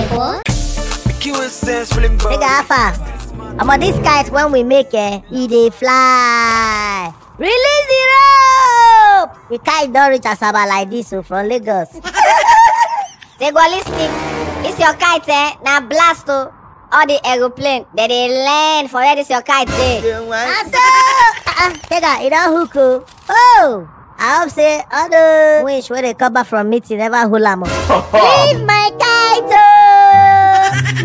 Ajebo. Take that fast. I'm on this kite when we make it, they fly. Release the rope! The kite don't reach Asaba like this from Lagos. They go listing. It's your kite, eh? Now blast to all the aeroplane. They land for where this your kite, eh? Take that, it don't hook. Oh! I hope say other wish where they come back from meeting never hulamo. Leave my kite!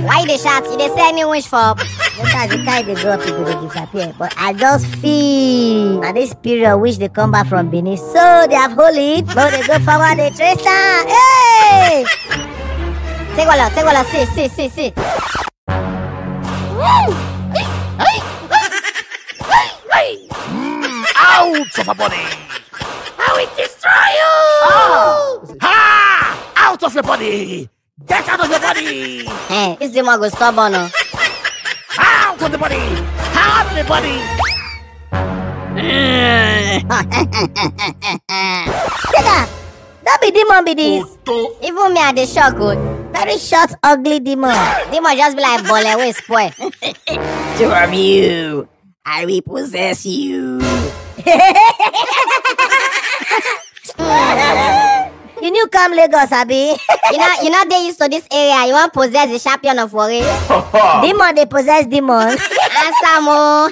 Why they shout? They send me wish for. Sometimes the kite they go up, people they disappear. But I just feel at this period wish they come back from Benin. So they have holy. No, they go forward, they trace down. Hey! Take one, see. Woo! Hey! Out of a body! I will destroy you! Oh. Ha! Out of your body! Get out of your body! Hey, this demon go stubborn. Out of the body! Out of the body! That. Don't be demon be this. Even me at the shock. Very short, ugly demon. Demon just be like bole we spoil. Two of you, I will possess you. You knew come Lagos, Abi. You know they used to this area. You want possess the champion of worry. Demon, they possess demon. Ansamo.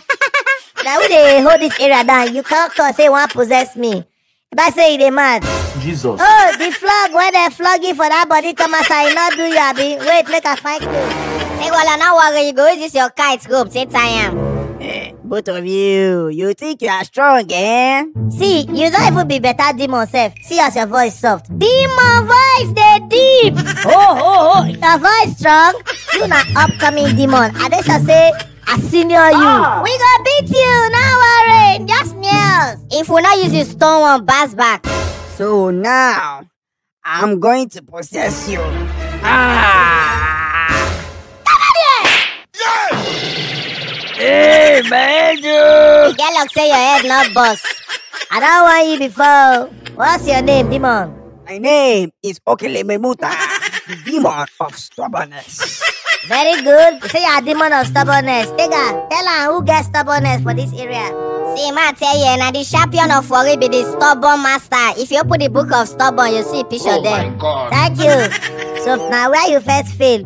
Now when they hold this area down, you can't say one possess me. If I say they mad. Jesus. Oh, the flag when they flog you for that body, come outside. Not do you, Abi. Wait, make a fight. Hey, well, now worry. You go use this your kite rope. Say time. Both of you, you think you are strong, eh? See, you don't even be better demon self. See as your voice soft. Demon voice, they deep. Oh. Your voice strong. You na upcoming demon. I just say, I senior you. Oh. We gonna beat you, now, Warren. Just nails. If we not use your stone one, bounce back. So now, I'm going to possess you. Hey, man, you! The girl say your head not boss. I don't want you before. What's your name, demon? My name is Okile Memuta, the demon of stubbornness. Very good. You say you're a demon of stubbornness. Tega, tell her who gets stubbornness for this area. See, man, tell you, now the champion of worry be the stubborn master. If you open the book of stubborn, you see a picture there. My God. Thank you. So now where you first failed.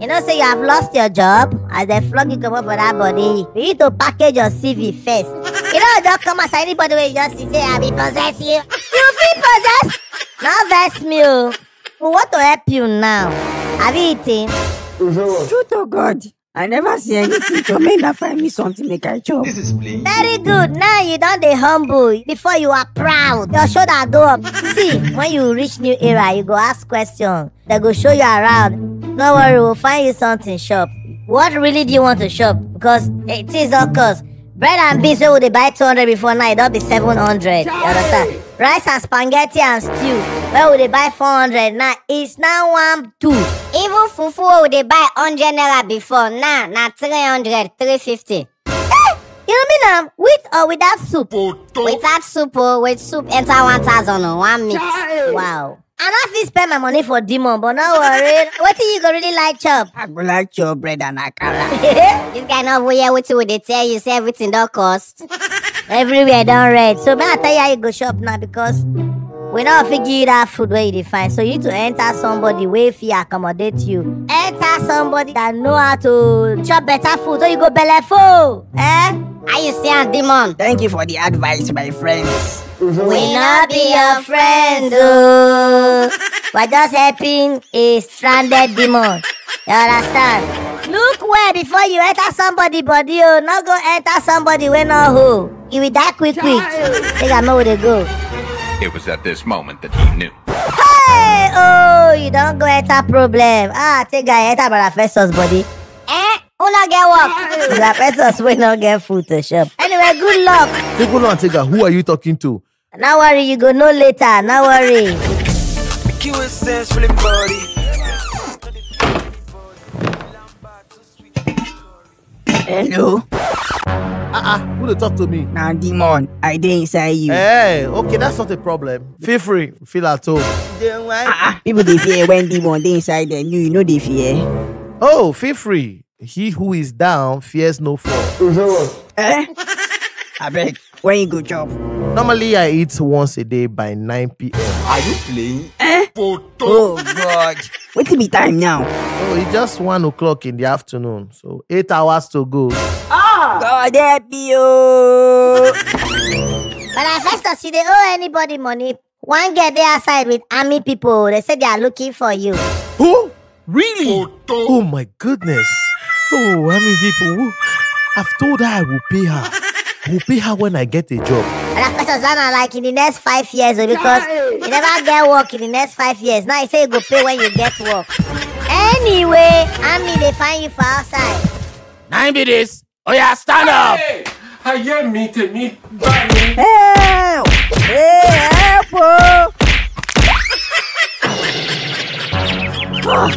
You know, say you have lost your job as they flog you come up for that body. You need to package your CV first. You know, don't come as anybody where you just say, I will possess you. You feel possessed? Now vex me. We want to help you now. Have you eaten? True to God, I never see anything to make that find me something make a job. This is plain. Very good. Now you don't be humble. Before you are proud, your shoulder go up. See, when you reach new era, you go ask questions. They go show you around. Don't worry, we'll find you something shop. What really do you want to shop? Because it is all cost. Bread and beans, where would they buy 200 before now? It'll be 700. You understand? Rice and spaghetti and stew, where would they buy 400 now? It's now 1, 2. Even fufu, where would they buy 100 naira before now? Now 300, 350. You know me now, with or without soup? Without soup, with soup, enter 1,000 or 1 mix. Wow. I don't feel spend my money for demon, but no worry. What do you go really like chop? I go like chop bread and akara. This guy not over here with you when they tell you say everything don't cost. Everywhere don't red. So I tell you how you go shop now because we don't figure you that food where you define. So you need to enter somebody where if he accommodate you. Enter somebody that know how to chop better food. So you go belly full. Eh? How you see a demon? Thank you for the advice, my friends. We not be your friends, oh. We're just helping a stranded demon. You understand? Look well before you enter somebody body, oh. Not go enter somebody when or who. You will die quick. Think I know where they go. It was at this moment that he knew. Hey, oh, you don't go enter problem. Ah, take I enter brother Festus body. Eh? Who not get work? Brother Festus will not get food to shop. Anyway, good luck. Ategolo and Tega, who are you talking to? Now worry, you go know later. Now worry. Hello? Who to talk to me? Nah, demon. I did inside you. Hey, okay, that's not a problem. Feel free. Feel at home. People they fear when demon they inside them. You know they fear. Oh, feel free. He who is down fears no fall. I beg. When you go chop? Normally I eat once a day by 9 p.m. Are you playing? Oh God! What's the time now? Oh, it's just 1 o'clock in the afternoon, so 8 hours to go. Oh God, help you! But I first thought they owe anybody money. One girl there outside with army people. They said they are looking for you. Who? Really? Oh my goodness. Oh, army people. I've told her I will pay her. I will pay her when I get a job. And I first thought like in the next 5 years because you never get work in the next 5 years. Now you say you go pay when you get work. Anyway, army they find you for outside. 90 days. Oh yeah, stand up. Hey. I am meeting me. Help! Help! Oh.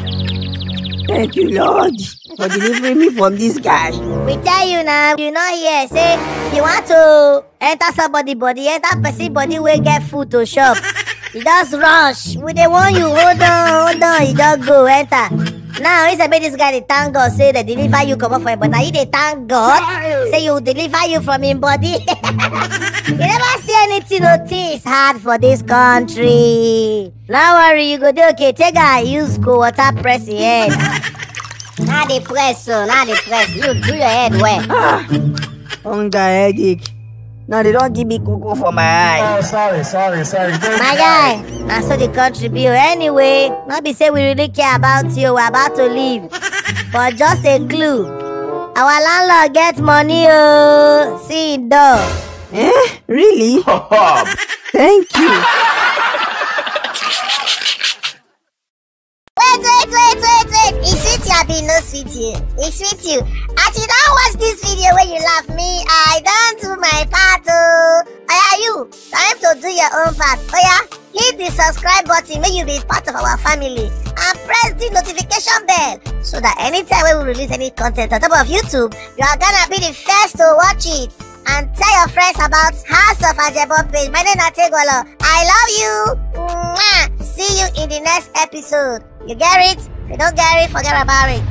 Thank you, Lord, for delivering me from this guy. We tell you now, you know here. Say, if you want to enter somebody's body, enter person body will get food to shop. You just rush. With the one you hold on, you just go enter. Now, it's about this guy, they thank God, say they deliver you, come up for him. But now, you they thank God, say you deliver you from him body. You never see anything, no thing is hard for this country. Now worry, you go do okay. Take a use cool water, press your head. Now they press, so now they press. You do your head well. Hunger headache. Now they don't give me cocoa for my eye. Oh, sorry. My guy, that's so they contribute. Anyway, not be say we really care about you. We're about to leave. But just a clue. Our landlord gets money, oh. See it, though. Eh? Really? Thank you. Wait. It's sweet you have been no sweet you. It's sweet you. As you don't watch this video when you laugh me, I don't do my part. Oya, you, time to do your own part. Oya, hit the subscribe button when you be part of our family. And press the notification bell so that anytime we will release any content on top of YouTube, you are gonna be the first to watch it. And tell your friends about House of Ajebo page. My name is Ategolo. I love you. Mwah. See you in the next episode. You get it? If you don't get it, forget about it.